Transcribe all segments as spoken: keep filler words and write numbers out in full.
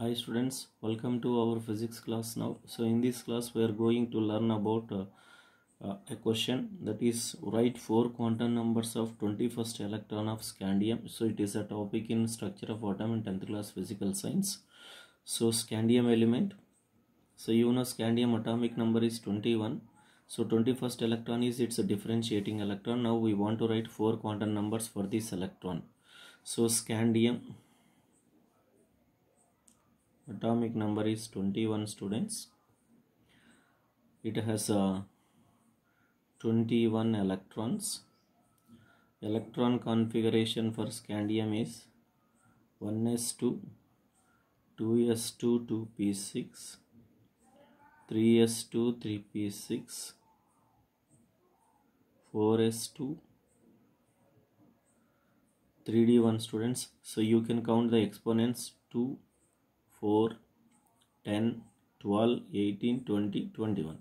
Hi students, welcome to our physics class now. So in this class we are going to learn about uh, uh, a question that is write four quantum numbers of twenty-first electron of scandium. So it is a topic in structure of atom in tenth class physical science. So scandium element. So you know scandium atomic number is twenty-one. So twenty-first electron is its a differentiating electron. Now we want to write four quantum numbers for this electron. So scandium atomic number is twenty-one students. It has uh, twenty-one electrons. Electron configuration for scandium is one s two, two s two, two p six, three s two, three p six, four s two, three d one students. So you can count the exponents two, four, ten, twelve, eighteen, twenty, twenty-one.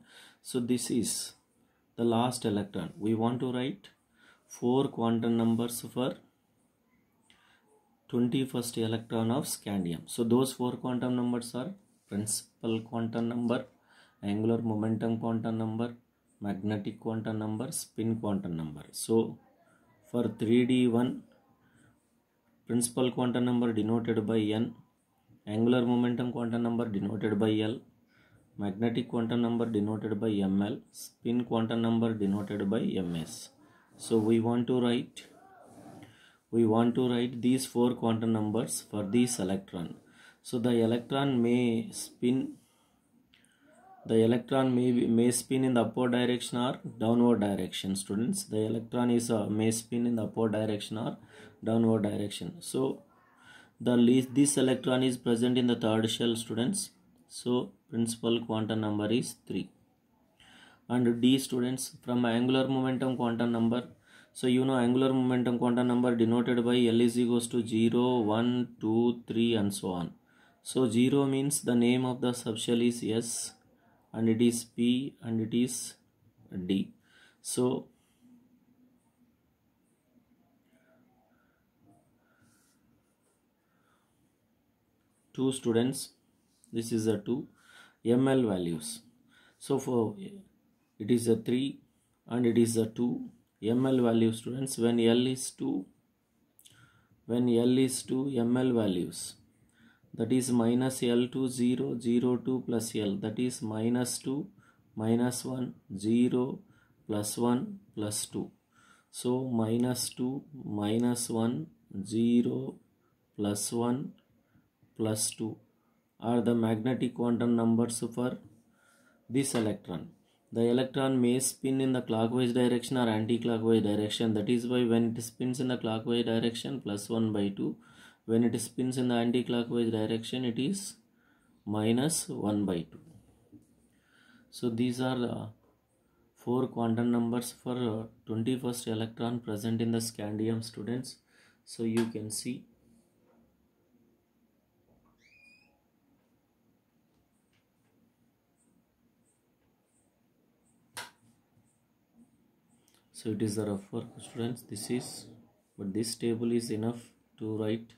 So this is the last electron. We want to write four quantum numbers for twenty-first electron of scandium. So those four quantum numbers are principal quantum number, angular momentum quantum number, magnetic quantum number, spin quantum number. So for three d one, principal quantum number denoted by n, angular momentum quantum number denoted by L, magnetic quantum number denoted by M L, spin quantum number denoted by M S. So we want to write, we want to write these four quantum numbers for this electron. So the electron may spin, the electron may be, may spin in the upward direction or downward direction. Students, the electron is a may spin in the upward direction or downward direction. So the least this electron is present in the third shell students. So principal quantum number is three. And D students, from angular momentum quantum number. So you know angular momentum quantum number denoted by L is equals to zero, one, two, three and so on. So zero means the name of the subshell is S and it is P and it is D. So two students, this is a two M L values. So for it is a three and it is a two M L value students. When L is two, when L is two M L values, that is minus L two zero, zero two plus L, that is minus two, minus one, zero, plus one, plus two. So minus two, minus one, zero, plus one, plus two are the magnetic quantum numbers for this electron. The electron may spin in the clockwise direction or anti-clockwise direction. That is why when it spins in the clockwise direction, plus one by two. When it spins in the anti-clockwise direction, it is minus one by two. So these are the four quantum numbers for twenty-first electron present in the scandium students. So you can see. So it is a rough work students, this is, but this table is enough to write